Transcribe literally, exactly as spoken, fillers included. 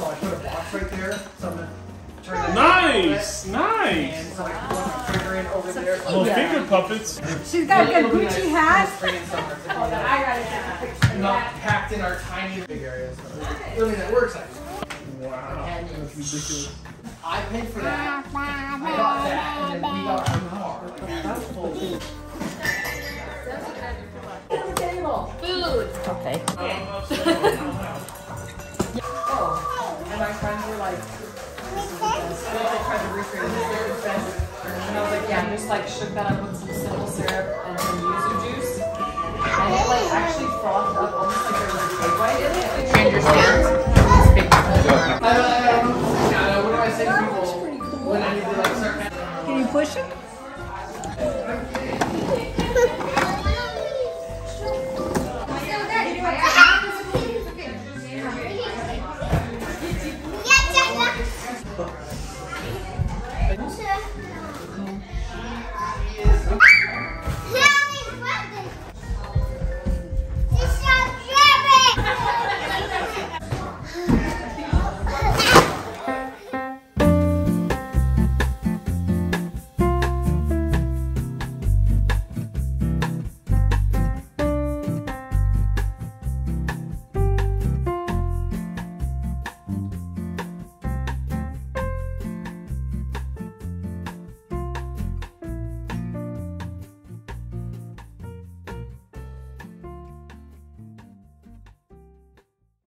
so I put a box right there. So I'm gonna turn that nice, it, nice. And so I can put my finger in over so there. Little yeah. finger puppets. She's got a good Gucci hat. I'm not packed in our tiny big area. So nice. Really, that works. Wow. That's ridiculous. I paid for that. I got that, and then we got our car. Like, that's full. Food. Okay. Oh, and my friends were like, I tried to recreate it, and I was like, yeah, I just like shook that up with some simple syrup and some yuzu juice, and it like actually frothed up almost like there was a egg white in it.